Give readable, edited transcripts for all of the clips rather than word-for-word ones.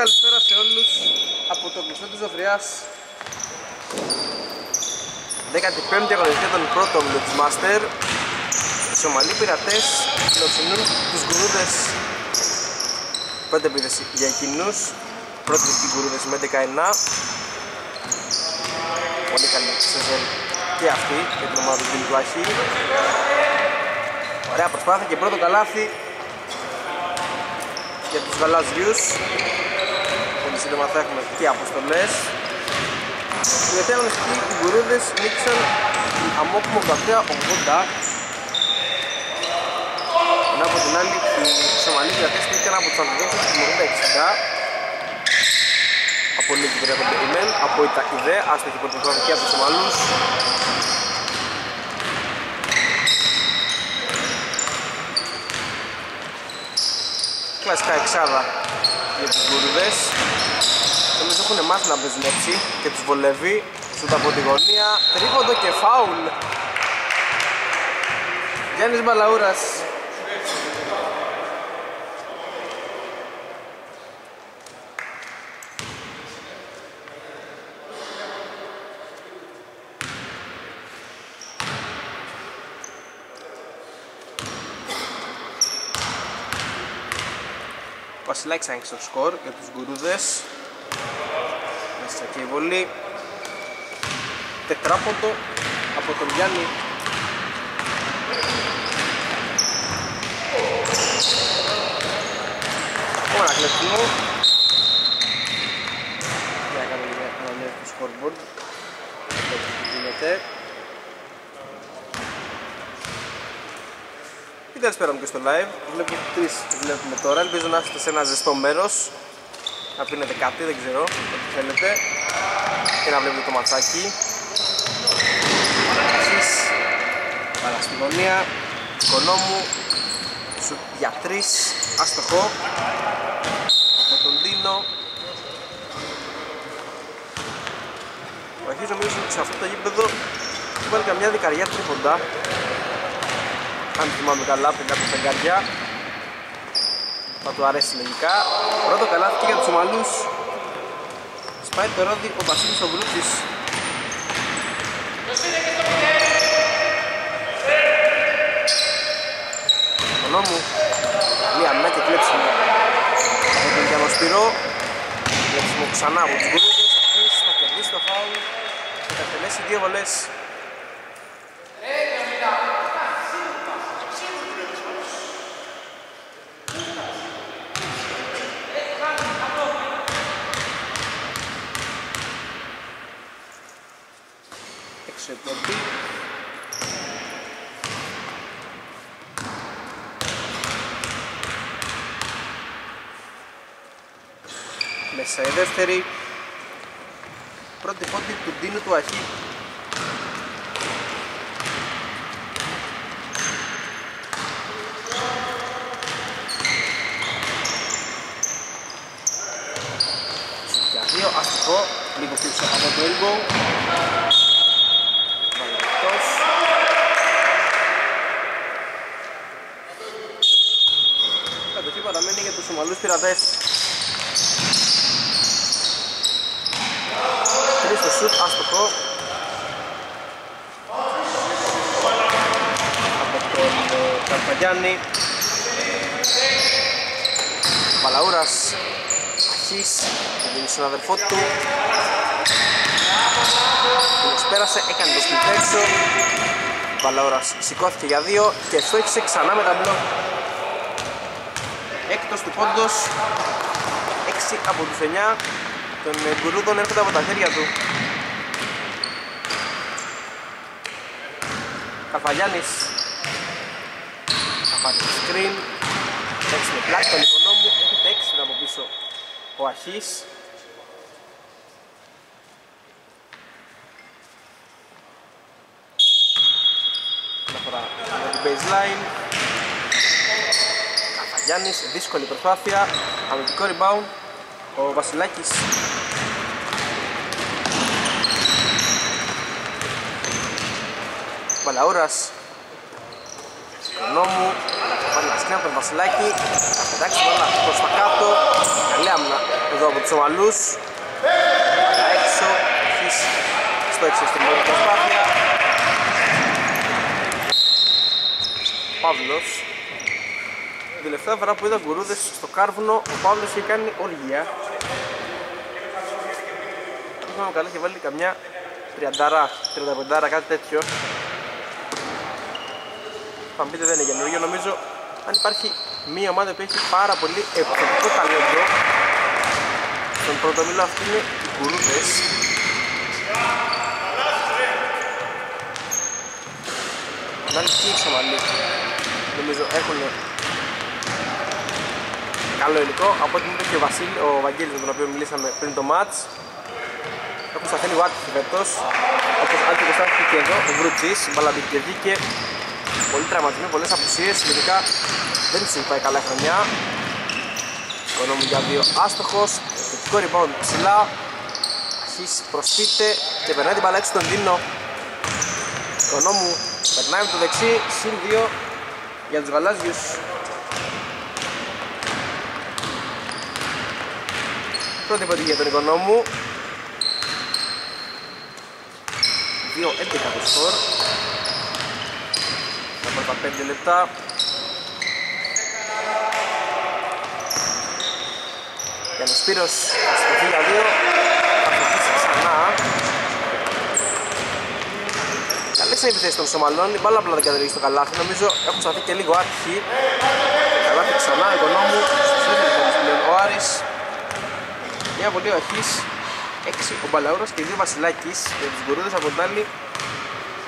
Καλησπέρα σε όλους από το κλειστό της Ζωβριάς. 15η αγωνιστική των πρώτων Blitz Master. Οι Σομαλοί πειρατές φιλοξενούν τους Γκουρούδες. 5 επίδες για εκείνους. Πρώτη οι Γκουρούδες με 11-1. Πολύ καλή σεζόν και αυτή για την ομάδα του Μιλουάχη. Ωραία προσπάθεια και πρώτο καλάθι για τους γαλάζιους. Πολύ σύντομα θα έχουμε και αποστολές. Στην τελευταία αγωνιστική οι Γκουρούδες νίκησαν αμόκουμο 83-80. Ενώ από την άλλη οι Σομαλοί πειρατές νίκησαν από τους Αντιδόξους του 80-60. Από λίγη κυρία των Περιμέν, από Ιτακιδέ, άστοχη πρωτοβουλία και από τους Σομαλούς. Κλασικά εξάδα για τους Γκουρούδες. Εμείς έχουν μάθει να παίζουν έτσι και τους βολεύει. Σούτ από τη γωνία, τρίποντο και φάουλ. Γιάννης Μαλαουράς. Βασιλάκης άνοιξε το σκορ για τους Γκουρούδες. Μέσα και η βολή. Τετράποντο από τον Γιάννη. Ωραία κλεισμό. Για να κάνουμε ένα νέο του scoreboard. Καλησπέρα μου και στο live. Βλέπω τρεις βλέπουμε τώρα. Ελπίζω να είστε σε ένα ζεστό μέρος. Να πίνετε κάτι, δεν ξέρω. Ό,τι θέλετε. Και να βλέπετε το ματσάκι. Εσείς. Παρασκεδονία. Κονόμου. Σουτ για 3. Άστοχο. Από τον Δίνο. Αρχίζω νομίζω ότι σε αυτό το γήπεδο υπάρχει καμιά δικαριά τρίποντα. Αν θυμάμαι καλά, πριν κάτω στα καρδιά. Θα του αρέσει λογικά. Πρώτο καλάθι και για τους Σομαλούς. Σπάει το ρόδι ο Βασίλης ο Γκρούτης. Ο νόμου. Μία και κλέψιμο. Από τον Γιανοσπυρό. Κλέψιμο ξανά από τους Γκρούτες. Αυτές θα κερδίσει το φάουλ. Θα κατελέσει δύο βολές. Εξετροπή. Μέσα η δεύτερη. Πρώτη πότη του Ντίνου του Αχή. Για δύο αστικό. Λίγο πιο ξεχαμώ το έλβο. Παραμένει για τους Σομαλούς πειρατές. Τρεις στο σουτ, άστοχο. Από τον Καρπαγιάννη. Μαλαούρας. Αρχής. Δίνει στον αδερφό του. Τους πέρασε, έκανε το σπιτ έξω. Μαλαούρας σηκώθηκε για δύο και στόχισε ξανά με τα μπλοκ. Έκτος του πόντος, 6 από τους 9 των Γκουρούδων έρχονται από τα χέρια του. Καρπαγιάννης, θα πάρει το screen, παίξει με πλάτη τον Οικονόμου, έρχεται 6 από πίσω ο Αχής. Αναφορά με την baseline. Γιάννης, δύσκολη προσπάθεια, αμυντικό rebound, ο Βασιλάκης. Μαλαούρας, Οικονόμου, Παναθηναϊκού από τον Βασιλάκη. Εντάξει, όλα προς τα κάτω. Καλή άμυνα εδώ από τους Ομαλούς. Κατά έξω, στο έξω στην πρώτη προσπάθεια. Παύλος. Την τελευταία φορά που είδα Γκουρούδες στο Κάρβουνο, ο Παύλος είχε κάνει οργία. Είχαμε καλά, είχε βάλει καμιά 30-35, κάτι τέτοιο. Θα μου πείτε δεν είναι καινούργιο, νομίζω αν υπάρχει μία ομάδα που έχει πάρα πολύ επιθετικό ταλέντο στον πρώτο μήλο, αυτή είναι οι Γκουρούδες. Ανάλυση και οι Σομαλοί νομίζω έχουν καλό υλικό, από ό,τι μου είπε και ο Βαγγέλης με τον οποίο μιλήσαμε πριν το μάτς. Έχουν σταθένει Βάτης φέτος, όπως άλλοι και στάθηκε και εδώ, ο Βρούτσης, μπαλαμπικεδίκε. Πολλοί τραυματισμοί, πολλές απουσίες, ειδικά δεν της πάει καλά η χρονιά. Οικονόμου για δύο άστοχος, θετικό rebound ψηλά. Αρχής προσπίτε και περνάει την μπαλά έξω τον Δίνο. Οικονόμου περνάει με το δεξί, συν 2 για τους γαλάζιους. Πρώτη πόντη για τον Οικονόμου. 2-11 το σκορ. Πρώτα 5 λεπτά. Για τον Σπύρος στο 2-2. Αποφύγει ξανά. Καλές είναι οι επιθέσεις των Σομαλών. Η μπάλα απλά δεν καταλήγει στο καλάθι. Νομίζω έχουν σταθεί και λίγο άτυχοι. Καλάθι ξανά, Οικονόμου. Ο Άρης. Μια βολή ο Αχής. 6 ο Μπαλαούρας και 2 Βασιλάκης. Για τους Γκουρούδες από την άλλη.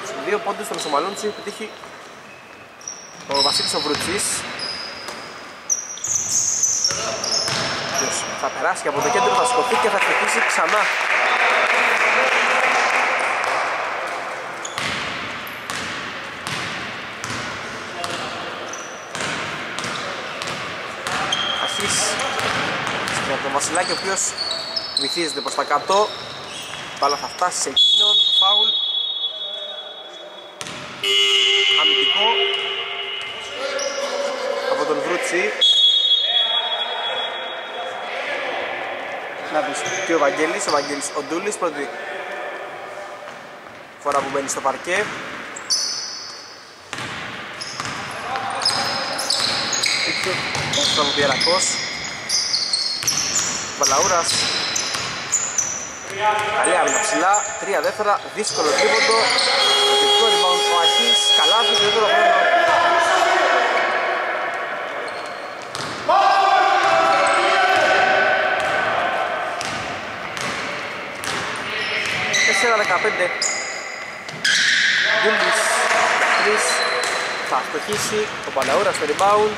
Στους 2 πόντους των Σομαλών τους έχει πετύχει ο Βασίλης ο Βρουτσής, θα περάσει από το κέντρο, θα σκοπεί και θα χτυπήσει ξανά. Αρχής από τον Βασιλάκη, ο οποίος βυθίζεται προς τα κάτω, αλλά θα φτάσει σε εκείνον, φάουλ αμυντικό από τον Βρούτσι. Να πεις και ο Βαγγέλης, ο Βαγγέλης Οντούλης, πρώτη φορά που μπαίνει στο παρκέ. Έχει ο Βιερακός. Μπαλαούρας. Καλή άμυνα ψηλά, 3 δεύτερα, δύσκολο τρίποντο. Δυτικό rebound ο Αχής, καλά του δεύτερο χρόνο. Ένα 15. Γκούλης 3. Θα φτωχίσει ο Παλαούρας στο rebound.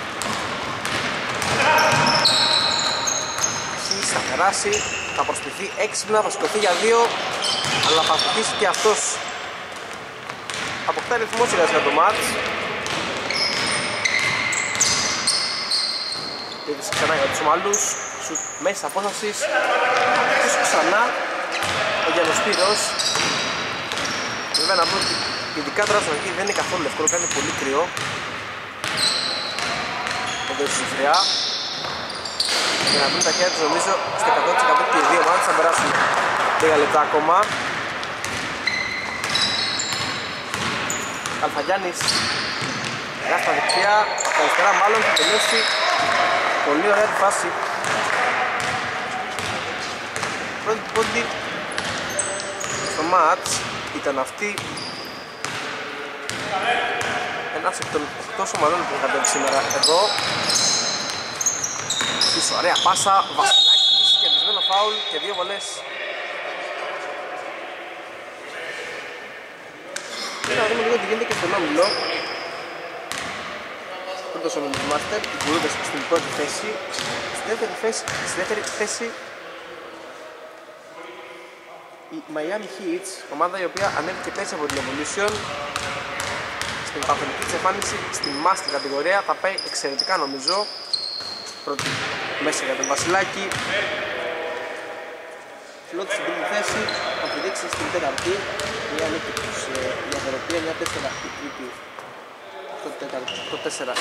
Χις θα περάσει, θα προσπιθεί έξυπνα, θα σκοθεί για 2, αλλά θα φτωχίσει και αυτός. Αποκτά ρυθμό σιγά σιγά το μάτς. Είδες ξανά για τους Ομαλούς, σουτ μέσης απόστασης. Είδες ξανά ο Γιάννης Σπύρος. Βέβαια να πω ότι ειδικά τώρα στον αρχή δεν είναι καθόλου εύκολο, κάνει πολύ κρυό. Εδώ η Ζωβριά. Για να βρουν τα χέρια τους νομίζω στο 100% και οι δύο μάτς θα περάσουν 10 λεπτά ακόμα. Αλφαγιάννης. Γεια στα δεξιά, στα αριστερά μάλλον θα τελειώσει. Πολύ ωραία τη φάση. Πρώτη πόντη στο μάτς ήταν αυτή. Ένας από τον 8 Σομαλών που είχαν πέμπει σήμερα εδώ. Της ωραία πάσα, Βασιλάκης, κερδισμένο φάουλ και 2 βολές. Τώρα να δούμε λίγο τι γίνεται και στον όμιλο. Πρώτος ο Μιμιουσμάρτερ, οι Γκουρούδες στην πρώτη θέση. Στη δεύτερη θέση η Miami Heat, ομάδα η οποία ανέβηκε πέρσι από την Evolution στην παθολική της εμφάνιση στην Master κατηγορία, θα πάει εξαιρετικά νομίζω. Πρώτη μέσα για τον Βασιλάκη. Φιλότη στην πρώτη θέση, θα πηδήξει στην τέταρτη, μια νίκη τους για την οποία μια τέσσερα η τρίτη το 4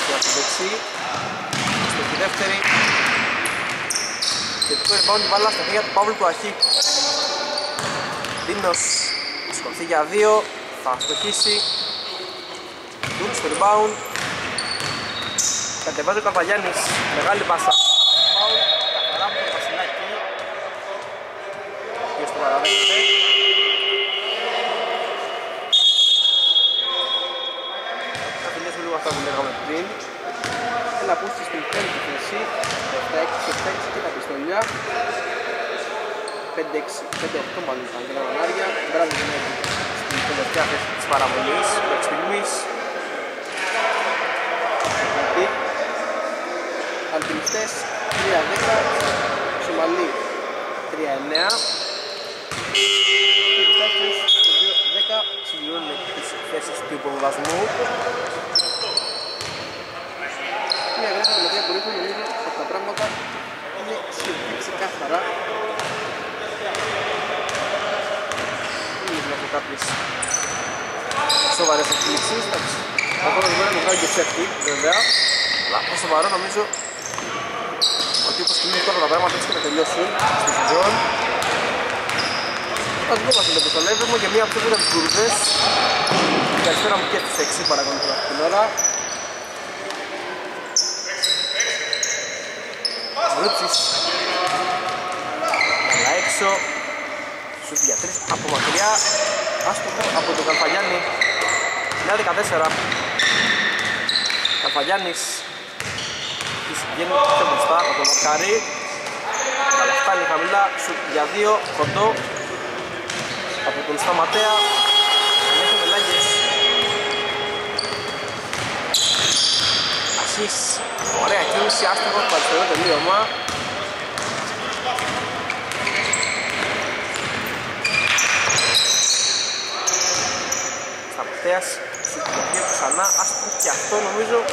για το δεξί. Στο τη δεύτερη. Και το rebound την μπάλα στα χέρια του Παύλου του Αχή. Δίνος σκορθεί για 2. Θα στοχίσει. Δούνς στο rebound. Κατεβάζει ο Καρπαγιάννης. Μεγάλη μπάσα. Φάουλ. Καθαρά από τον Βασιλάκη. Ποιος το παραδέχεται. Θα τελειώσουμε λίγο αυτά που λέγαμε πριν. Ένα πούστη στην πέμπτη θέση. 7-6 και τα πιστολιά. 5-8 μάλλον τα γραμμανάρια. Μπράβο στην τελευταία θέση της παραβολής. Μέχρι στιγμής. Αντιληφτές 3-10, Σομαλή 3-9. Οι πιστάσεις στο 2-10 συμπληρώνουν τις θέσεις του υποβασμού. Μια γράμμα με δύο που νομίζω ότι τα πράγματα είναι σχεδόν ξεκάθαρα. Νομίζω από κάποιες σοβαρές εκπλήξεις. Ακόμα δεν μπορεί να κάνει και ψεύτη βέβαια. Αλλά από σοβαρό νομίζω ότι όπως κινούν τώρα τα πράγματα έτσι και να τελειώσουν στη σεζόν. Ας δούμε το πιστολεύει μου και μία από τις γκουρούδες γκουρούδες. Η καλησπέρα μου και τις 6 παρακολουθούν αυτή την ώρα. Ρούτσις. Αλλά έξω. Σου για 3 από μακριά. Άστοχο από τον Καρπαγιάννη. 9-14. Καρπαγιάννης. Βγαίνει πιο μπροστά από τον Μακάρι. Φτάνει χαμηλά, σουτ για 2, κοντό. Από τον Σταματέα. Ανέχει ο Μελάγγες. Ασής. Ωραία κίνηση, άστοχο, παριστερό τελείωμα. Σταματέας, σουτ για 2 ξανά, άστοχο και αυτό νομίζω.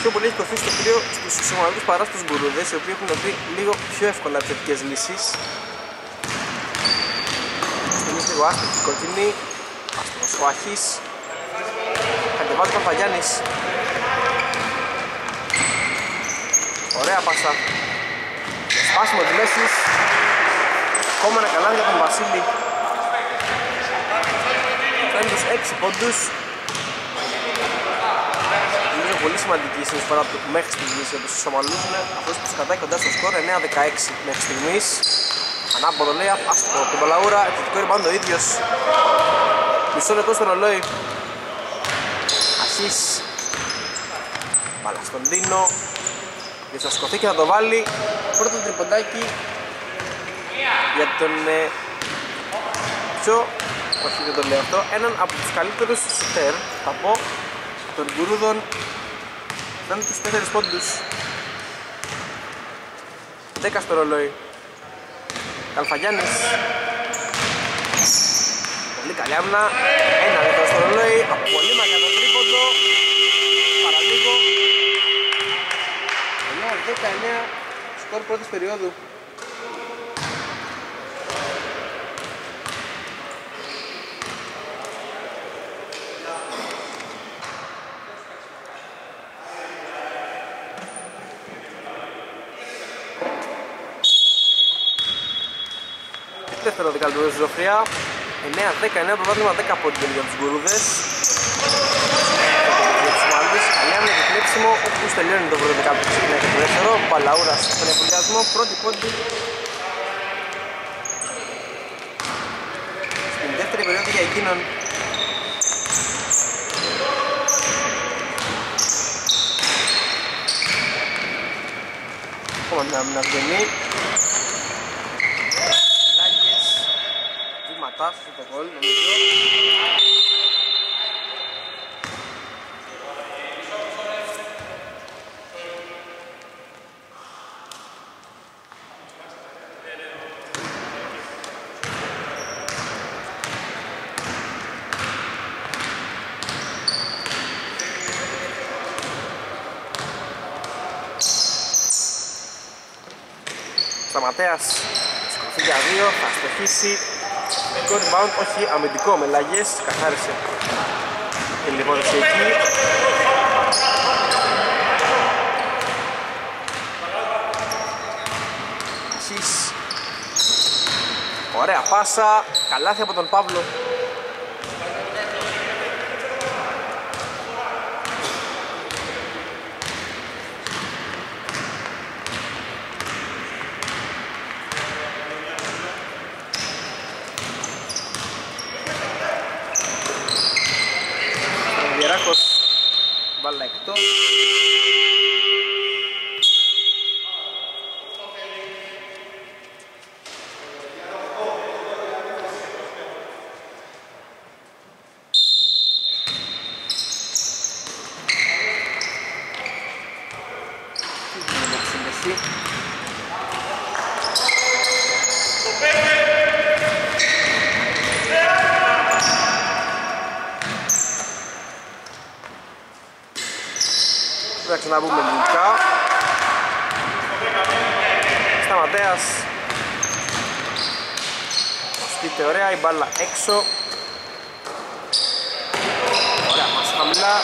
Πιο πολύ έχει κοθεί στο κρύο στους σημαντικούς παρά στους γκουρούδες, οι οποίοι έχουν βρει λίγο πιο εύκολα επιθετικές λύσεις. Στονίζει λίγο άστοχη, κοκκινή, άστοχος ο Αχής. Κατεβάζει ο Καρπαγιάννης. Ωραία πάσα. Σπάσιμο τη μέση. Ακόμα ένα καλάθι για τον Βασίλη. Φέρνει τους 6 πόντους. Πολύ σημαντική η συνεισφορά του μέχρι στιγμής για τους Σομαλούς είναι αυτός που τους κρατάει κοντά στο σκορ 9-16 μέχρι στιγμής. Ανάποδο λέει άστοχο από την Μαλαούρα, επιθετικό rebound ο ίδιος. Μισό λεπτό στο ρολόι. Αχής. Μπάλα στον Ντίνο. Διασκοθεί και θα το βάλει. Πρώτο τριποντάκι για τον πιο, όχι δεν το λέω αυτό, έναν από τους καλύτερους σουτέρ θα πω των γκουρούδων. Φτάνει τους 4 πόντους. 10 στο ρολόι. Καλφαγιάννης. Πολύ καλή άμυνα. 1 λεπτό στο ρολόι. Από πολύ μεγάλο τρίποντο. Παραλίγο. 9-19. Σκορ πρώτης περίοδου. Δεύτερο δικαλτούριο στη Ζωφριά. 9-19, προβάδισμα 10 πόντων για τους γκουρούδες. Καλιά με το κλέψιμο, όπως τελειώνει το πρώτο δικαλτούριο στην δεύτερο. Παλαούρας στον εμβολιασμό, πρώτη πόντη. Στην δεύτερη περίοδο για εκείνον. Ακόμα μια άμυνα βγαίνει. Φτάσεις το γκολ, νομίζω. Σταματέας, σκορφή για 2, θα στοχίσει. αμυντικό rebound, όχι αμυντικό, με λαγές, καθάρισε. Και λοιπόν έτσι εκεί. Ωραία πάσα, καλάθι από τον Παύλο. Να μπούμε λιγικά. Σταματέας. Στείτε ωραία, η μπάλα έξω. Ωραία, μας χαμηλά.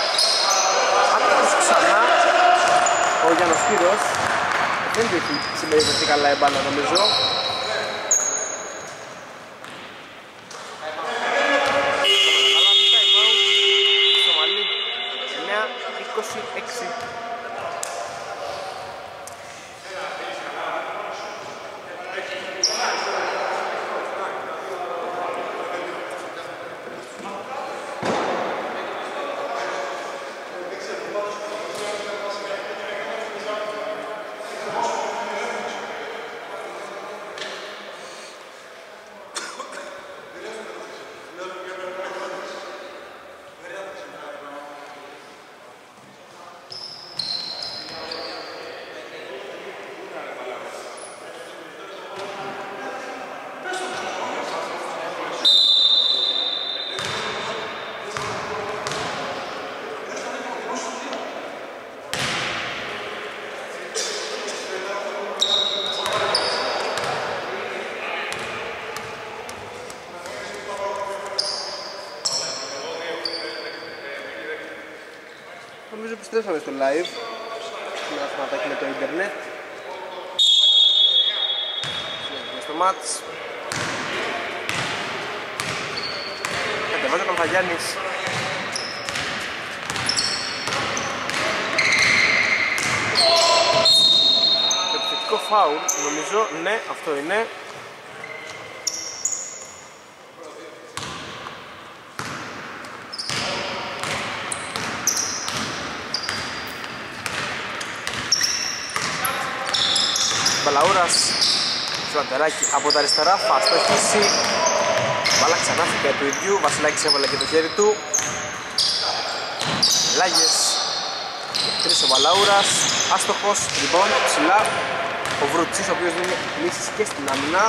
Άκρος ξανά. Ο Γιάννος Κύρος. Δεν του έχει συμπεριφερθεί καλά η μπάλα νομίζω. Επιστρέψαμε στο live, ένα πραγματάκι με το ίντερνετ. Συνεχίζουμε στο μάτς. Κατεβάζει ο Παπαγιάννης. Επιθετικό φάουλ, νομίζω, ναι, αυτό είναι. Μαλαούρας, φλαντεράκι από τα αριστερά, φάστα χύση. Μπάλα ξανά φύγα του ίδιου, Βασιλάκης έβαλε και το χέρι του. Λάγες, τρεις ο Μαλαούρας, άστοχος, λοιπόν, ψηλά. Ο Βρουτσής, ο οποίος δίνει λύσεις και στην άμυνα.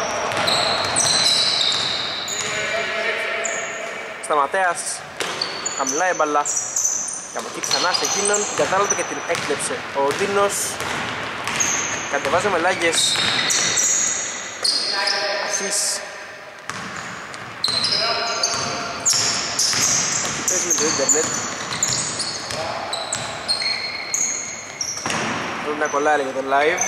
Σταματέας, χαμηλά η μπάλα. Και από εκεί ξανά σε εκείνον, την κατάλαβε και την έκλεψε ο Δίνος. Κατεβάζουμε λάγες. Ασίς. Παίζουμε το ίντερνετ. Πρέπει να κολλάρει για το live.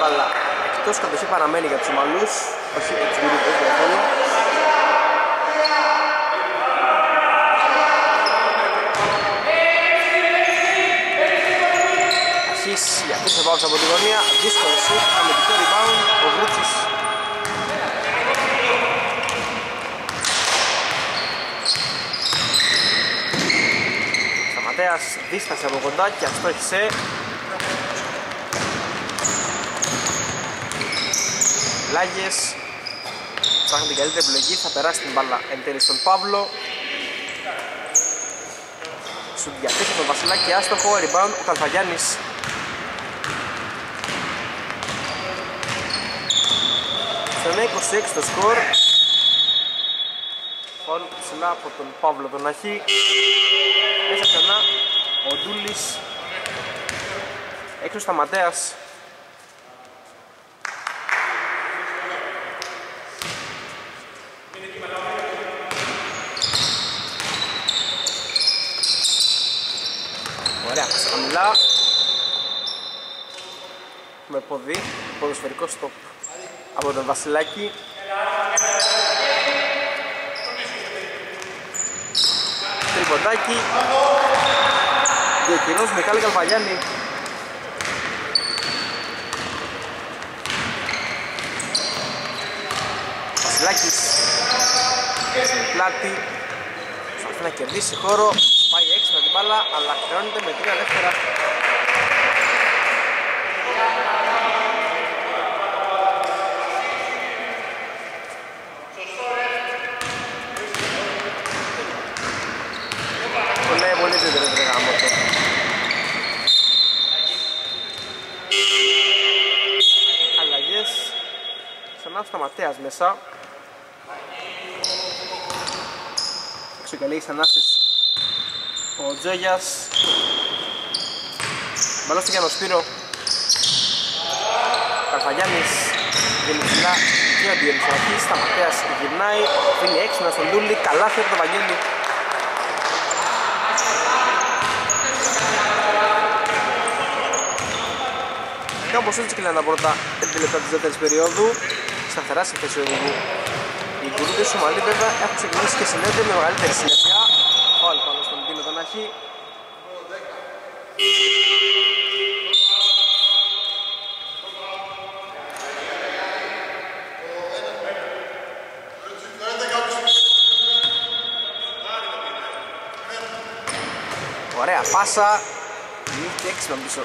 Μπαλά. Εκτός κατοχή παραμένει για τους Μαλούς. Όχι, για τους Γκουρούδες καθόλου. Πίσω πάω από τη γωνία, δύσκολο σουτ, αμυντικό rebound, ο Βρούτσης. Σταματέας δίστασε από κοντά και αστόχησε. Λάγες, ψάχνει την καλύτερη επιλογή, θα περάσει την μπάλα εν τέλει στον Παύλο. Σου διαθέσει τον Βασιλάκη, άστοχο, rebound, ο Καλφαγιάννης. Στον 26 το σκορ. Φαουλ ψηλά από τον Παύλο τον Αχή. Μέσα ξανά ο Ντούλης. Έξω Σταματέας. ψηλά. Με ποδί, ποδοσφαιρικό στόπ από τον Βασιλάκη. Τριμποντάκι. Διακινός Μιχάλη Καλπαγιάννη. Βασιλάκης στην πλάτη. Προσπαθεί να κερδίσει χώρο. Πάει έξι με την μπάλα, αλλά χρεώνεται με 3 δεύτερα. Αλλαγές. Ξανά σταματέας μέσα. Ξεκαλεί ξανάσεις ο Τζόγιας. Μπαλώστε για τον Σπύρο. Καρφαγιάννης γεμιξηλά και αντιεμισιακής. Σταματέας γυρνάει, αφήνει έξινα στον Τούλη. Καλά θέλει το Βαγγέλη. Όπως έτσι κλείναν τα πρώτα 5 λεπτά της δεύτερης περίοδου, σταθερά σε θέση οδηγού. Οι Γκουρούδες Σουμαλοί βέβαια έχουν ξεκινήσει και συνέδρια με μεγαλύτερη συνέπεια. Φάουλ πάνω στον Τίνο Τανάχη. Ωραία πάσα, νύχτη 6 να πίσω.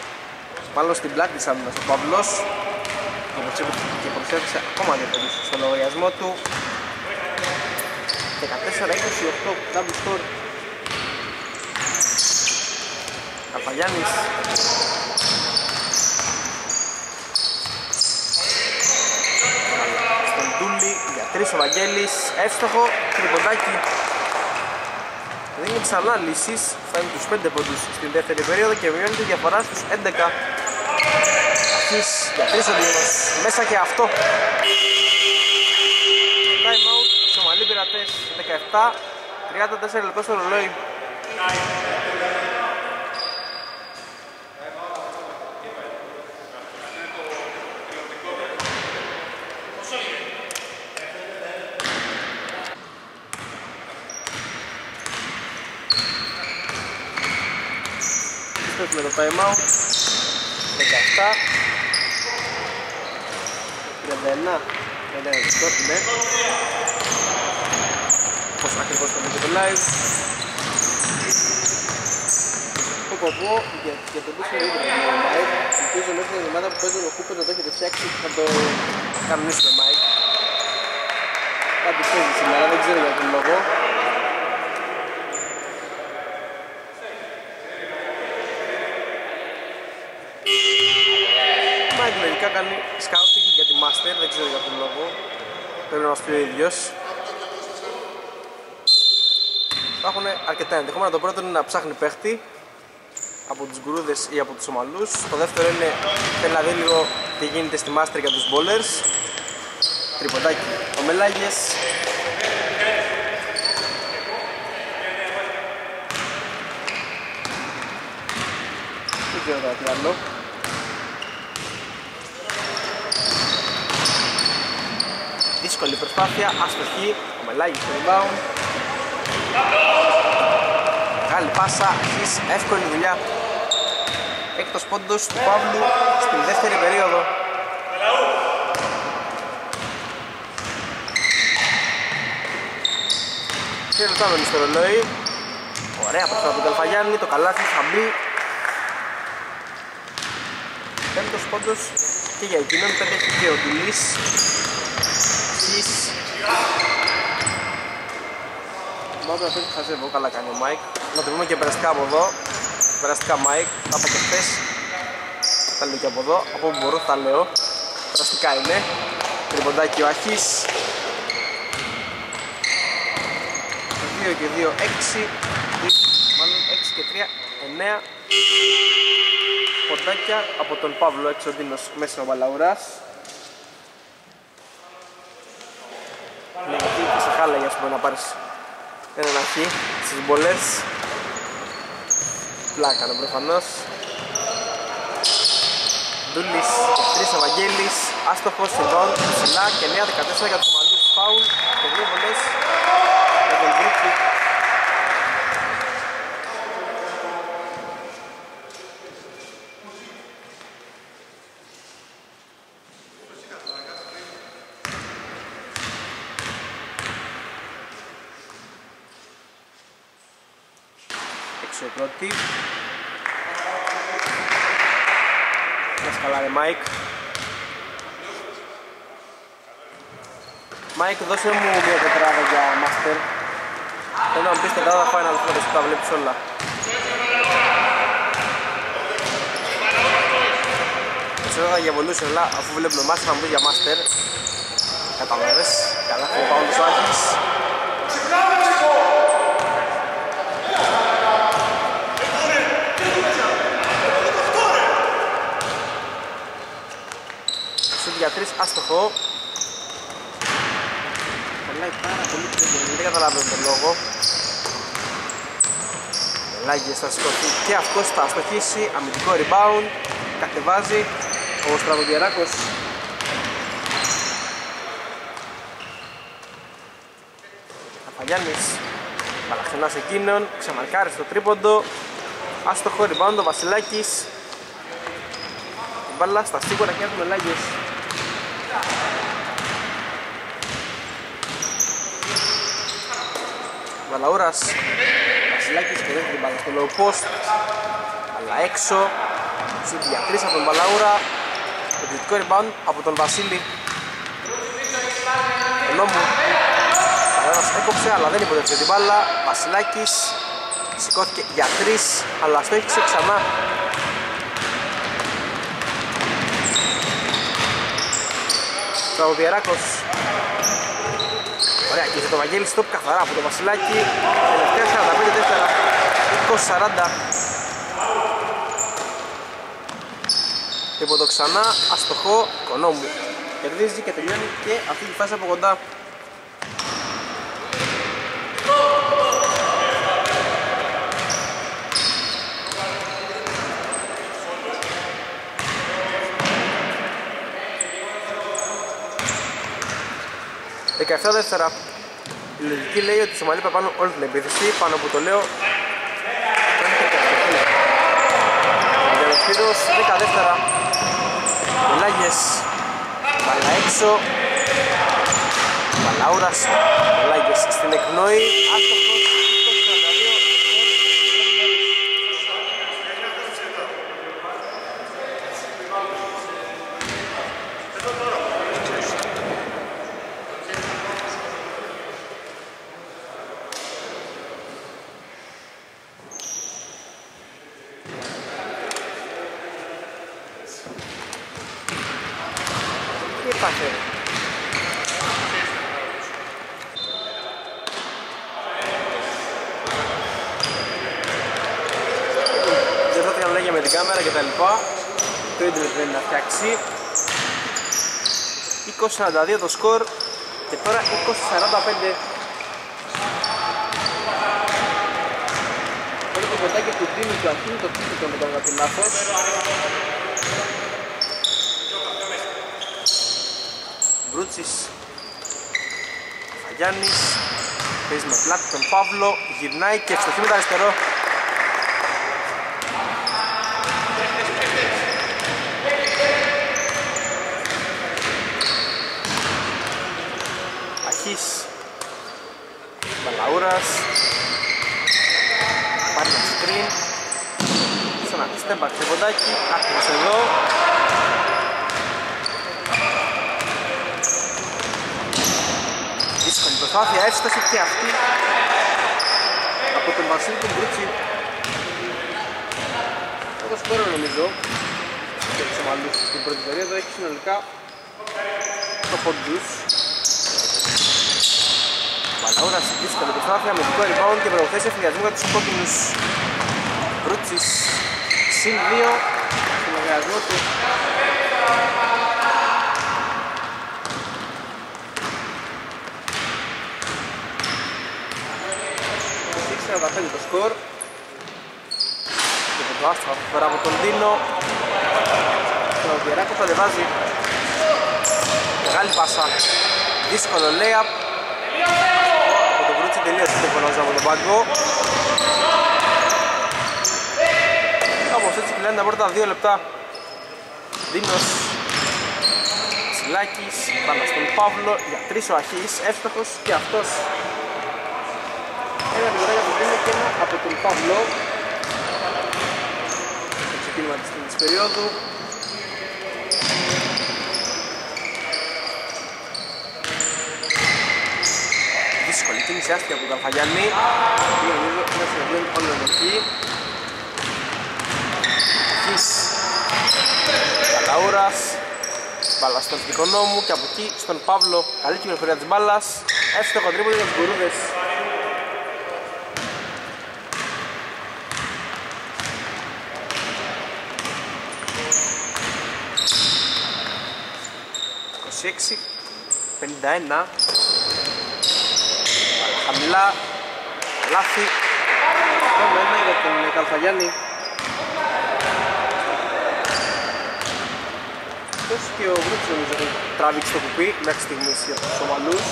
Πάνω στην πλάτη της άμυνας ο Παύλος και προσέφησε ακόμα δύο πόντους στο λογαριασμό του. 14-28 double score. Καπαγιάννης στον Τούλη για 3 ο Βαγγέλης, εύστοχο τριποντάκι. Δίνει ξανά λύσεις, φτάνει τους 5 πόντους στην δεύτερη περίοδο και μειώνει τη διαφορά στους 11. Αρχής για 3 ο Δήμος, μέσα και αυτό. Time out, οι Σομαλοί πειρατές, 17, 34 λεπτό στο ρολόι. Με το time out 17 31 ναι. Πώς ακριβώς θα δείτε το live Ποποπό για το πίσω ίδιο Mike. Ελπίζω μέχρι την ομάδα που παίζει το κούπε να το έχετε φτιάξει και θα το κανονίσουμε Mike. Κάτι παίζει σήμερα, δεν ξέρω για τον λόγο. Μερικά κάνει σκάουτινγκ για τη Master, δεν ξέρω για τον λόγο. Πρέπει να μας πει ο ίδιος. Υπάρχουν αρκετά ενδεχόμενα. Το πρώτο είναι να ψάχνει παίχτη από τους Γκουρούδες ή από τους Σομαλούς. Το δεύτερο είναι θέλει να δει λίγο τι γίνεται στη Master για τους Bowlers. Τριποντάκι ο Μελάγιες. Δεν ξέρω τώρα τι άλλο. Δύσκολη προσπάθεια, αστοχή, ο Μελάγης στο rebound. Μεγάλη πάσα, αρχής, εύκολη δουλειά. Έκτος πόντος του Παύλου στην δεύτερη περίοδο. Και ρωτάμε στο ρολόι. Ωραία προσπάθεια του Καλφαγιάννη, το καλάθι θα μπει. Έκτος πόντος και για εκείνον, 5 έχει και ο Τουλής. Μάλλον αυτό που χαζεύω, καλά κάνει ο Μάικ. Να το βρούμε και περαστικά από εδώ. Περαστικά Μάικ, τα από και χθες. Τα λέω και από εδώ, από όπου μπορώ τα λέω. Περαστικά είναι. Τριμποντάκι ο Αχής. 2 και 2, 6. Μάλλον 6 και 3, 9. Ποντάκια από τον Παύλο Εξοντίνος μέσα ο Μαλαουράς. Κάλαγε ας πούμε να πάρεις έναν αρχή στις μπολές. Πλάκα προφανώς. Ντούλης και 3 Ευαγγέλης, άστοχος, σιδόν, ψηλά και 9-14 για τους ομαλούς, φάουλ και 2 βολές για τον Γκρίφη. Πρώτη. Πες καλά ρε Μάικ. Μάικ, δώσε μου μία τετράδα για Master. Θέλω να μου πεις τετράδα Final Four, εσύ τα βλέπεις όλα. Τετράδα για Evolution, αλλά αφού βλέπουμε Master θα μου πεις για Master. Καταλαβαίνεις, καλά θα μου πάω τους άρχιες. Για 3 άστοχο. Πελάει πάρα πολύ πριν, δεν καταλαβαίνω τον λόγο. Πελάγιες θα σηκωθεί και αυτός θα αστοχίσει, αμυντικό rebound, κατεβάζει ο Στραβογεράκος. Παπαγιάννης, παλαχθενάς εκείνον, ξαμαρκάρει στο τρίποντο, άστοχο rebound ο Βασιλάκης. Την μπάλα στα σίγουρα και έχουμε Πελάγιες. Μαλαούρας, Βασιλάκης και δεύτερη μπάλα στο low post, αλλά έξω, ψήφια 3 από τον Μαλαούρα, επιθετικό rebound από τον Βασίλη. Ο Νόμου, Μαλαούρας έκοψε αλλά δεν υποδέχτηκε την μπάλα, Βασιλάκης σηκώθηκε για 3 αλλά στο έχιξε ξανά. Στραβοδιεράκος. Ωραία, και το Βαγγέλη στοπ καθαρά από το Βασιλάκη. Τελευταία 45-4, 20-40. Τίποτα ξανά, αστοχό, Κονόμου. Κερδίζει και τελειώνει και αυτή τη φάση από κοντά. Δεύτερα δεύτερα. Η λογική λέει ότι η Σομαλή πάνω όλη την επίθεση, πάνω που το λέω κάνει και καταστροφή. Ο Γεροφίδος 12. Μελάγιες, μπαλά έξω, Μαλαούρας, Μελάγιες στην εκνοή, άστοχος, 42. Το ίντρες δεν είναι να φτιάξει. 20-42 το σκορ και τώρα 20-45. Παίρνει το κοντάκι του Τίνου του Αρχήνου, το πίστηκε με τον Γατουλάχος. Βρούτσης, Φαγιάννης, παίζει με πλάτη τον Παύλο, γυρνάει και ευστοχή με το αριστερό. Μαλαούρας πάρει ένα σκριν, στέμπαξε ποντάκι, άκρος εδώ. Δύσκολη προσπάθεια, έφτασε και αυτή από τον Βασίλη του Μπρούτσι. Όπως πέρα νομίζω και τους ομαλούς στην πρώτη περίοδο έχει συνολικά το ποντζούς. Μαλαούρας δύσκολη προσπάθεια με το rebound και προποθέσει εφηδιασμού για τους κόκκινους. Βρούτσης, συν 2 στον λογαριασμό του. Έχει 45 το σκορ. Και το άστοχο φορά από τον Δίνο. Το ο Γεράκος θα ανεβάζει. Μεγάλη πάσα, δύσκολο layup. Από τον Βρούτσι τελείωσε το φωνάζει από τον πάγκο. Όπως έτσι πλέον τα πρώτα 2 λεπτά. Δίνος Σιλάκης, πάνω στον Παύλο για 3 ο Αχής, εύστοχος και αυτός. Ένα λιγορά για τον Δίνο και ένα από τον Παύλο. Το ξεκίνημα της τρίτης περίοδου. Δύσκολη κίνηση άστια από τον Καρφαγιάννη. Είναι συνεδρίων όλων εκεί. Αχής Μαλαούρας, μπάλα στον Δικονόμου και από εκεί στον Παύλο. Καλή κυκλοφορία της μπάλας, εύστοχο τρίποντο για τους Γκουρούδες. Σεξι, 51. Χαμηλά, λάθη. Πάμε ένα για τον Καλφαγιάννη. Αυτός και ο Βρούτσος νομίζω ότι τράβηξε το κουπί μέχρι στιγμής για τους Σομαλούς.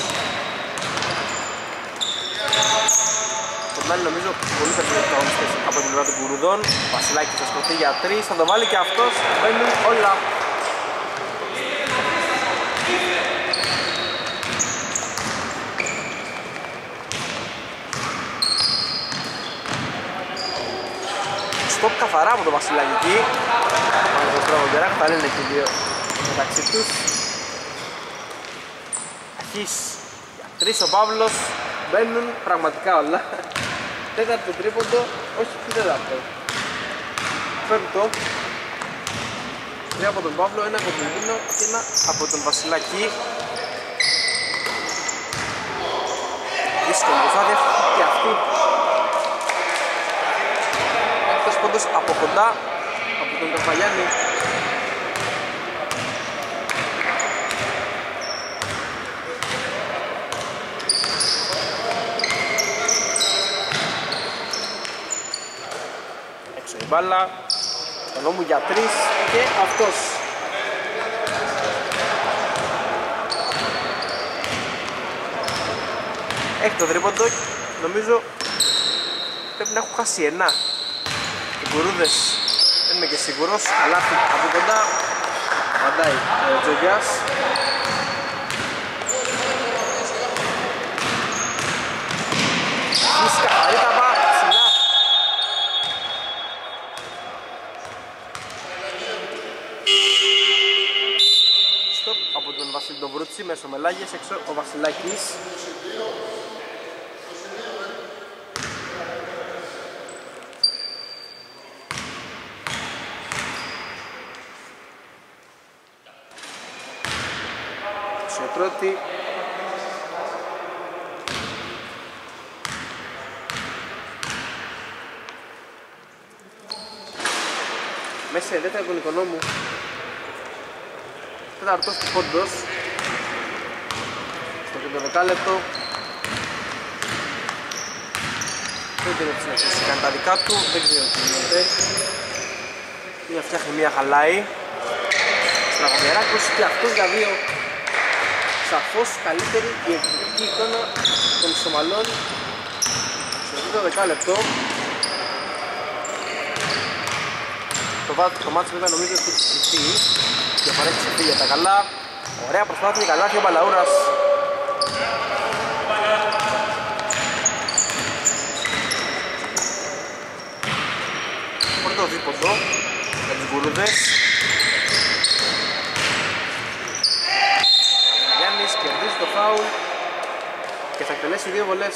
Τον άλλη νομίζω πολύ περισσότερο από την πλευρά των Κουρουδών. Βασιλάκης θα σκοτεί για 3, θα το βάλει και αυτός. Μπαίνουν όλα. Στοπ καθαρά από το Βασιλάκη εκεί. Θα λένε και δύο μεταξύ τους. Αχής για 3 ο Παύλος. Μπαίνουν πραγματικά όλα. Τέταρτο τρίποντο, όχι πιο τέταρτο. Πέμπτο. 3 από τον Παύλο, 1 από τον Δίνο και 1 από τον Βασιλάκη. Δύσκολη προσπάθεια και αυτή. Πόντος από κοντά από τον Καρφαγιάννη. Έξω η μπάλα, τον νόμο για 3 και αυτός. Έκτο τρίποντο, νομίζω πρέπει να έχω χάσει 9. Γκουρούδες, δεν είμαι και σίγουρος, αλλά από κοντά απαντάει ο Ζωβριάς. Μίσκα, αρήτα μπα, ψηλά. Στοπ από τον Βασίλη τον Βρούτσι, μέσω μελάγιες, έξω ο Βασιλάκης. Πρώτη. Μέσα η δεύτερη Οικονόμου. Τέταρτος του πόντος. Στο κέντρο δεκάλεπτο. Δεν την εξαιρετήσει καν τα δικά του. Δεν ξέρω τι γίνεται. Μια φτιάχνει, μια χαλάει. Στραβογεράκος και αυτός για 2. Σαφώς καλύτερη η εκδοτική εικόνα των Σομαλών στο 12 λεπτό. Το μάτσο βέβαια νομίζω ότι έχει κλειστεί και παρέχει σε για τα καλά. Ωραία προσπάθεια, καλά και ο Μαλαούρας. Πρώτο δίποντο για τους Γκουρούδες. Κερδίζει το φάουλ και θα εκτελέσει 2 βολές.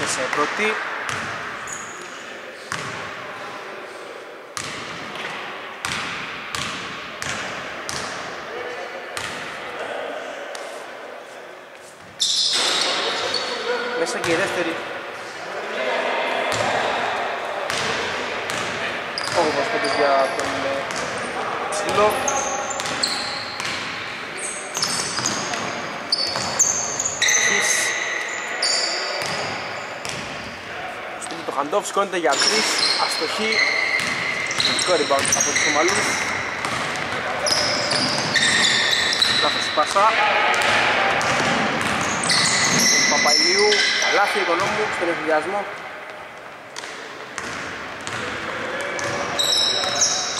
Μέσα η πρώτη. Μέσα και η δεύτερη. Ο Βασίλης για τον Βασίλο. Στείλει το χαντόφ, σκόνεται για 3, αστοχή. Φυσικό rebound από τους ομαλούς. Λάθος η πάσα. Παπαϊλίου, καλάθι Οικονόμου στον εφηδιασμό.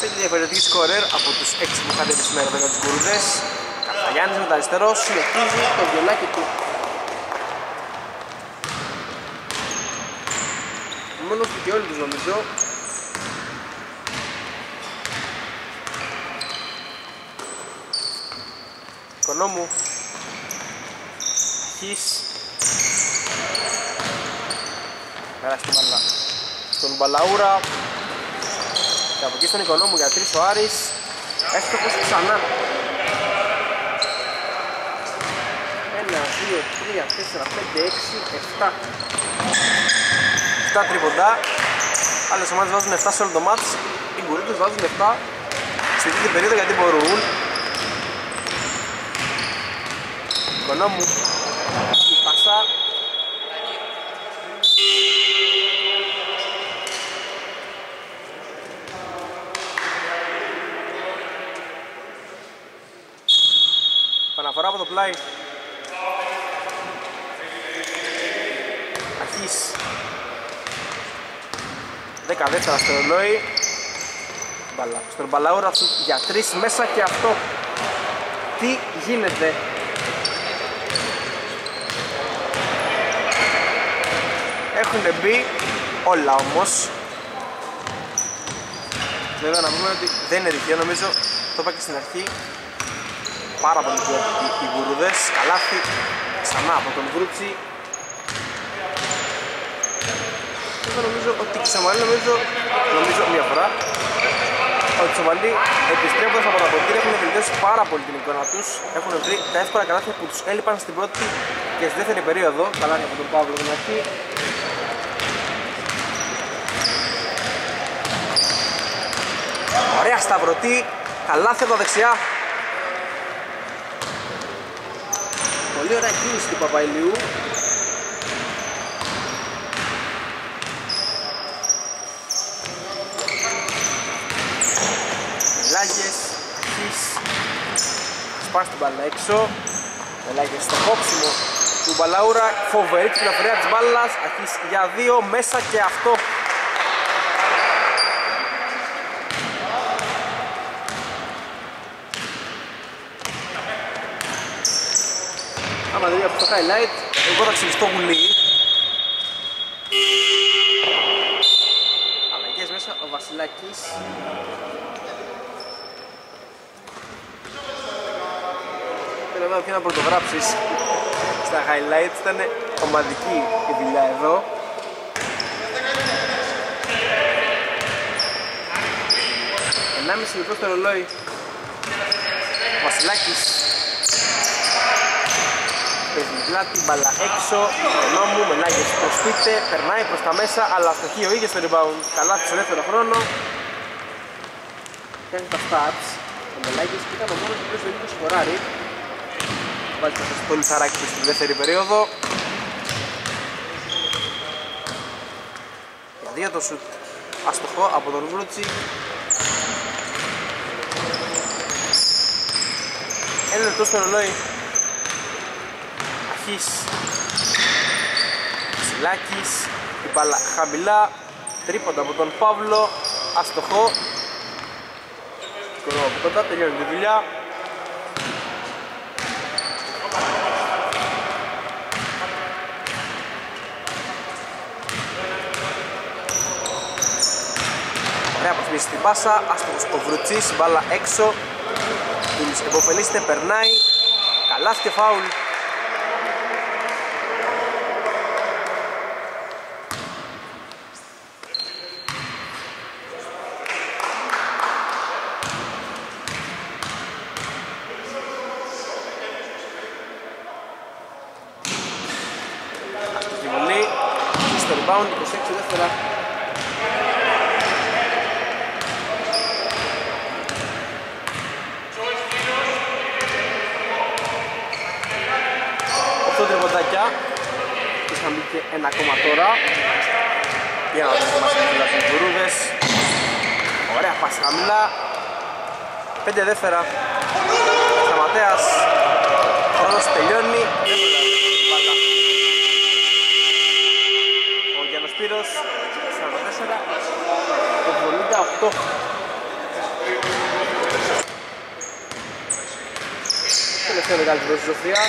Πέτει διαφορετική σκορέρ από τους 6 που είχατε τη σήμερα με τους Γκουρούδες. Καφταγιάννης με τα αριστερό συνεχίζει το βιολάκι του. Μόνος του και όλοι τους νομίζω. Οικονόμου. Χις. Περάστε μάλλα στον Μπαλαούρα. Και από εκεί στον Οικονόμου για 3 ο Άρης. Έστοχος ξανά. 1, 2, 3, 4, 5, 6, 7. 7 τρίποντα. Άλλες ομάδες βάζουν 7 σε όλο το μάτς. Οι Γκουρούδες βάζουν 7 στην τρίτη περίοδο γιατί μπορούν. Οικονόμου. Η πάσα. Παραφορά από το πλάι. Αρχής. 10 δεύτερα στο ρολόι. Στον Μπαλαούρα του για 3 μέσα και αυτό. Τι γίνεται. Έχουν μπει όλα όμως. Βέβαια να πούμε ότι δεν είναι ρηχείο νομίζω. Το είπα και στην αρχή. Πάρα πολύ ποιότητα οι Γκουρούδες, καλάθι ξανά από τον Βρούτσι. Εδώ νομίζω ότι ξεμαλεί, νομίζω μία φορά ότι ξεμαλεί επιστρέφοντας από τα ποτήρια έχουν βελτιώσει πάρα πολύ την εικόνα τους. Έχουν βρει τα εύκολα καλάθια που τους έλειπαν στην πρώτη και στη δεύτερη περίοδο. Καλάθια από τον Παύλο την αρχή. Ωραία σταυρωτή, καλάθι από τα δεξιά. Πολύ ωραία κίνηση του Παπαϊλίου. Μελάγες, αρχής. Σπάς την μπάλα έξω. Μελάγες στο κόψιμο του Μπαλαούρα. Φοβερή κυκλοφορία της μπάλας. Αρχής για 2 μέσα και αυτό. Άμα δεν από το highlight, εγώ θα ξυριστώ γουλί. Αλλαγές μέσα, ο Βασιλάκης. Θέλω εδώ και να πρωτογράψεις στα highlights, ήταν ομαδική η δουλειά εδώ. Ενάμιση λεπτό στο ρολόι. Ο Βασιλάκης. Παίζει πλάτη, μπαλά έξω, Οικονόμου, Μελάγες προς πίτε, περνάει προς τα μέσα, αλλά αστοχεί ο ίδιος στο rebound, καλά στον ελεύθερο χρόνο. Κάνει τα stats, ο Μελάγες ήταν ο μόνος που δεν είχε σκοράρει. Βάζει το πολύ σαράκι στην δεύτερη περίοδο. Για 2 το σουτ, αστοχό από τον Βρούτσι. Ένα λεπτό στο ρολόι. Βασιλάκης, την μπάλα χαμηλά, τρίποντα από τον Παύλο, αστοχό. Σκορό από κοντά, τελειώνει τη δουλειά. Ωραία προσπίση στην πάσα, άστοχος ο Βρουτσής, μπάλα έξω. Τους επωφελείστε, περνάει, καλά και φάουλ. τρεβοντάκια. Και θα μπει και ένα ακόμα τώρα. Για να δούμε μας οι Γκουρούδες. Ωραία πασχαμινά. 5 δεύτερα. Σταματέας. Χρόνος τελειώνει. Ο Γιάννος Πύρος. 44. 88. Τελευταία μεγάλη δόση Ζωβριά.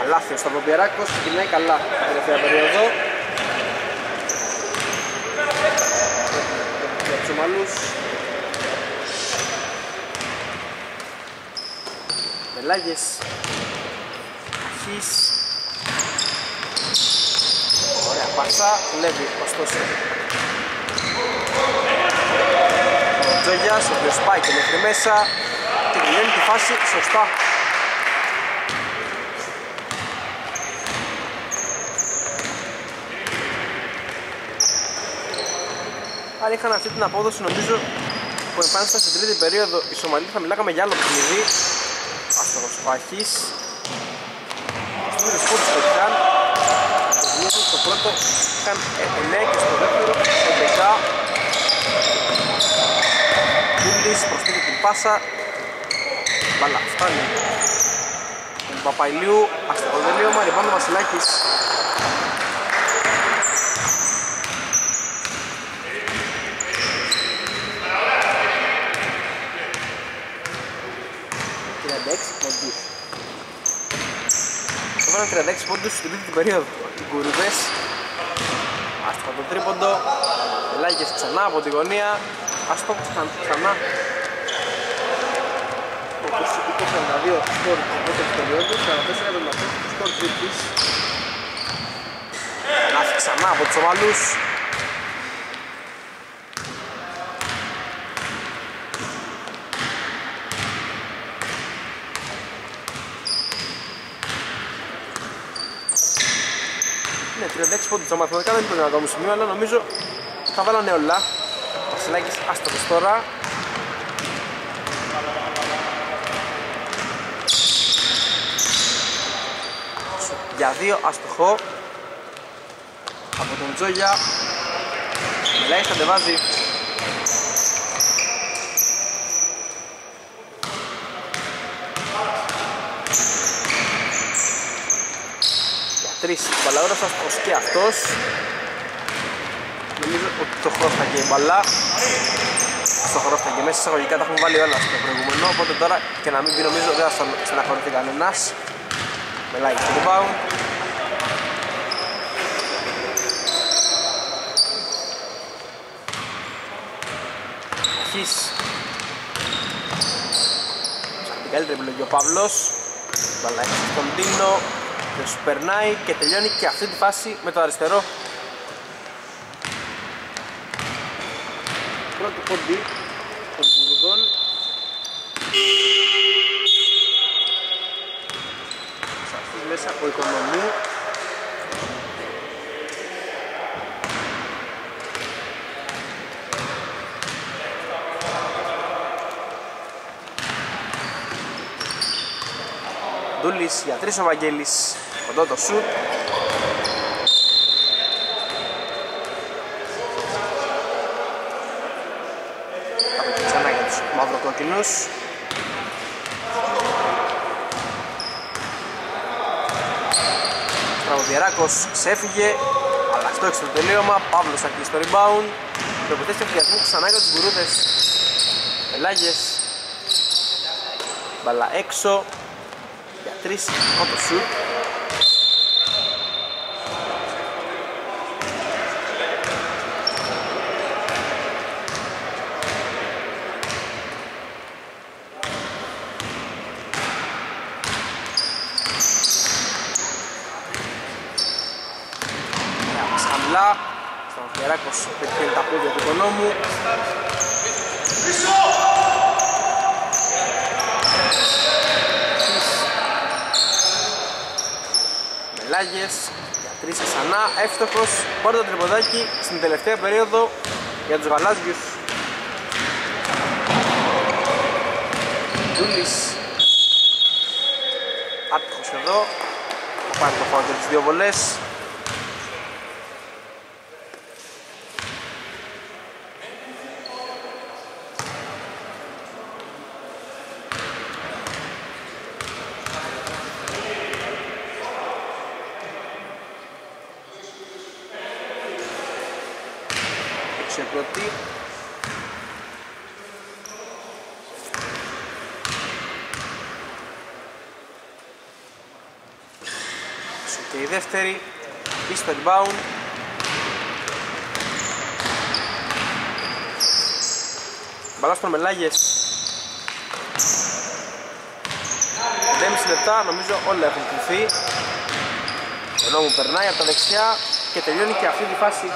Καλάθιο στο Σταυροπιεράκος, κυλάει καλά την τελευταία περίοδο. Για τους ομαλούς. Μελάγες. Αρχής. Ωραία πάσα, Λέβη, ωστόσο. Ο Τζόγιας, ο οποίος πάει και μέχρι μέσα. Και τελειώνει τη φάση σωστά. Αν είχαν αυτή την απόδοση, νομίζω που επάνεσαν στην τρίτη περίοδο οι Σομαλοί θα μιλάγαμε για άλλο παιχνίδι. Άστοχος ο Αχής. Στους δύο σκόρους το πιθαν. Στο πρώτο είχαν 9 και στο δεύτερο 11. Κούλης προσθέτει την πάσα. Μπαλά, φτάνει. Τον Παπαϊλίου, αστοχό τελείωμα, ριμπάνο Βασιλάκης. Έφεραν 36 πόντους στην τρίτη περίοδο. Οι Γκουρούδες. Άστοχο το τρίποντο. Μελάγες ξανά από τη γωνία. Άστοχο ξανά. 22-42 σκορ από το περίοδο. 44-76 σκορ τρίτης. Άφη ξανά από τους Ομαλούς. Είναι 36 πόντους, τα μαθηματικά δεν πρέπει να κάνουμε σημείο, αλλά νομίζω θα βάλανε όλα. Βασιλάκης άστοχος τώρα. Για 2 αστοχό. Από τον Τζόγια. Μελάει θα αντεβάζει. Τρεις, η μπαλαούρα θα σκοσκεί αυτός. Νομίζω ότι το χρώστακε η μπαλά. Στο χρώστακε μέσα εισαγωγικά τα έχουν βάλει όλα στο προηγούμενο. Οπότε τώρα και να μην πει νομίζω δεν θα στεναχωρηθεί κανένας. Μελάκι στο rebound. Αρχής. Την καλύτερη επιλογή ο Παύλος. Μπαλά έχει στον Τίνο. Τους περνάει και τελειώνει και αυτή τη φάση με το αριστερό. Πρώτο πόντι των Γκουρουδών. Σαφής μέσα από Οικονομίου. Ντούλης για 3 ο Βαγγέλης. Κοντό το σουτ. Πάμε και ξανά για τους μαυροκόκκινους. Στραβοδιαράκος ξέφυγε, αλλά αυτό έξω το τελείωμα. Παύλος θα κλείσει το rebound. Το επιτέσσε φυγιασμού ξανά για τους Γκουρούδες. Πελάγες. Μπαλά έξω. Για 3 από το σουτ. Σταυροπιεράκος πετυχαίνει τα πόδια του Οικονόμου. Μελάγες για 3 ξανά, εύστοχος. Πάρει το τριποδάκι στην τελευταία περίοδο για τους γαλάζιους. Τζούλης άτυχος εδώ. Θα πάρει το φάουλ για τις δύο βολές. Και η δεύτερη, πίσω στο rebound. Μπαλάς των Μελάγες. 5,5 λεπτά, νομίζω όλα έχουν κληθεί. Ενώ μου περνάει από τα δεξιά και τελειώνει και αυτή τη φάση.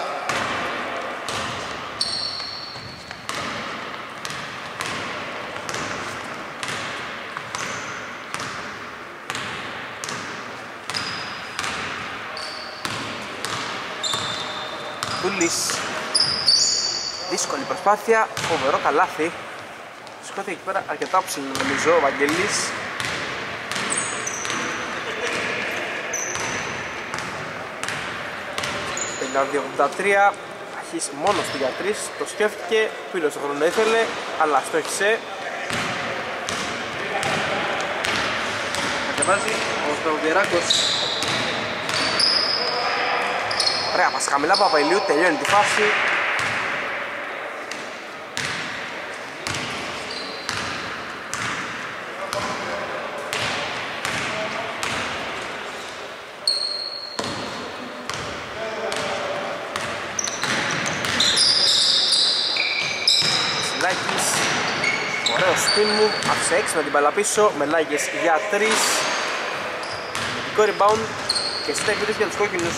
Δύσκολη προσπάθεια, φοβερό καλάθι. Σκόθηκε εκεί πέρα αρκετά ψηλό νομίζω ο Βαγγελής. Τελειώνει 83, αρχίσει μόνος του για 3, το σκέφτηκε, πήρε όσο χρόνο ήθελε, αλλά στόχισε. Κατεβάζει ο Σταουδιεράκος. Ωραία, μας χαμηλά Παπαϊλίου, τελειώνει τη φάση. Σιλάκης, ωραίο σπιν μου, άφησε 6 με την μπάλα πίσω, Μελάγες για 3. Ειδικό rebound και στέκει 3 για τους κόκκινους.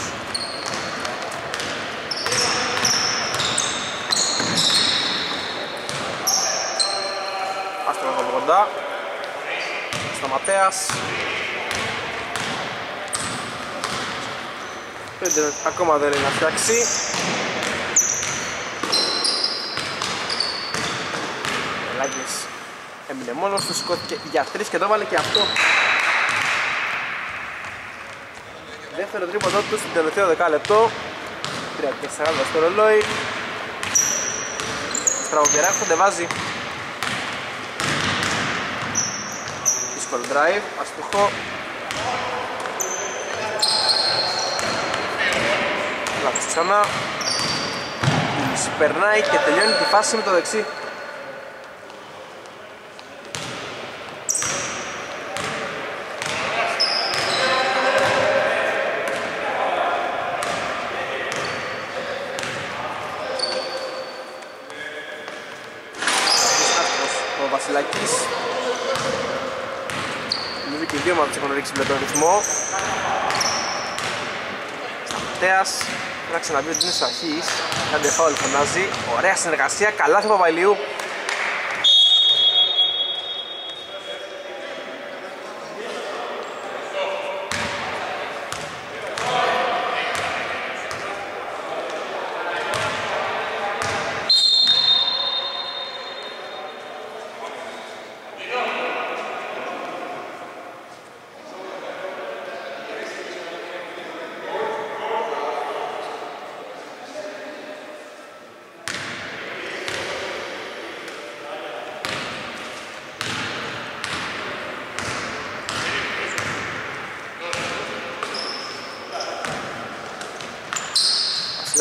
Σταματέας. 5 ακόμα δεν είναι να φτιάξει. Μελάγης έμεινε μόνος του, σηκώθηκε για 3 και το έβαλε και αυτό. Δεύτερο τρίποντο του στην τελευταίο δεκάλεπτο. 3 και 40 στο ρολόι. Στραβογκεράκος κατεβάζει. Drive, αστοχό. Λάψει ξανά. Περνάει και τελειώνει τη φάση με το δεξί. Ο Βασιλακής. Και οι δύο μάτους έχουν ρίξει με τον ρυθμό. Σταματέας, να ξαναβεί ότι είναι στο αρχής. Κάντε φάουλ φωνάζει, ωραία συνεργασία, καλά του Παπαϊλιού.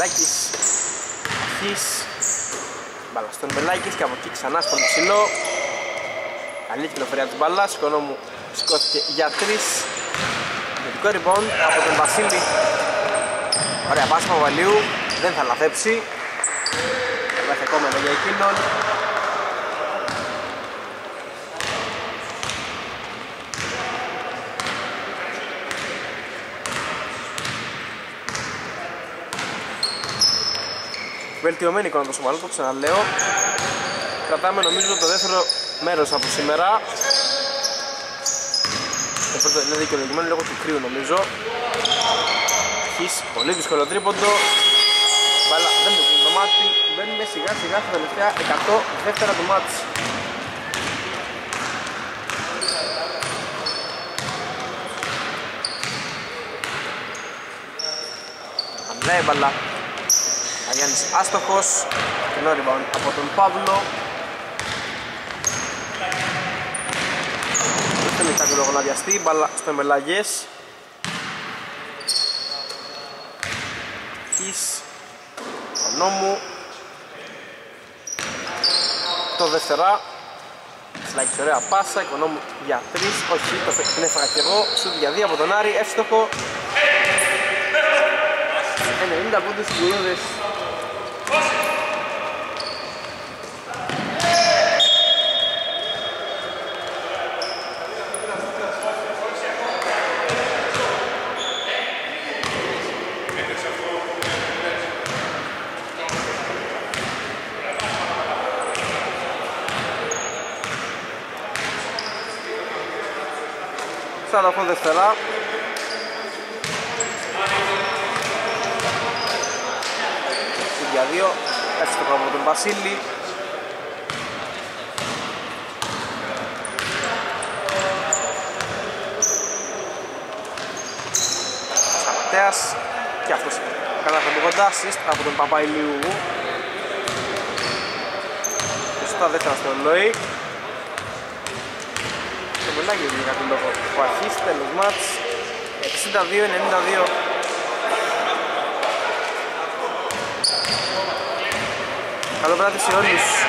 Μελάκης, αρχής, μπάλας στον Μελάκης και από εκεί ξανά στον ψηλό. Καλή κυκλοφορία της μπάλας, Οικονόμου σηκώθηκε για 3. Ειδικό rebound από τον Βασίλη. Ωραία πάση Παπαλίου, δεν θα λαθέψει. Υπάρχει ακόμα ένα για εκείνον. Βελτιωμένη εικόνα του Σομαλού, το ξαναλέω. Κρατάμε νομίζω το δεύτερο μέρος από σήμερα. Το πρώτο είναι δικαιολογημένο λόγω του κρύου νομίζω. Αρχής, πολύ δύσκολο τρίποντο. Μπάλα δεν μου κλείνει το μάτι. Μπαίνουμε σιγά σιγά στα τελευταία 100 δεύτερα του μάτς. περνάει η μπαλά. Γιάννης άστοχος, κοινό rebound από τον Παύλο. Τελικά του λογοδιαστή, μπαλά στο Μελαγές. Κις, Νόμου. Το δεύτερα. Σλάκης, ωραία πάσα, Οικονόμου για 3, όχι, το έφαγα και εγώ. Σουτ για 2 από τον Άρη, εύστοχο. 90 πόντους στους Γκουρούδες. Θα τα πω δευτερά. Για δύο, έτσι το πράγμα τον Βασίλη. Σταματέας και αυτός κατάφερε κοντά assist από τον Παπαϊλίου. Και στα δεύτερα στον Λοή. Το μελάκι είναι κάτι λόγο που αρχίσει, τέλος μάτς 62-92. Καλό βράδυ σε όλους.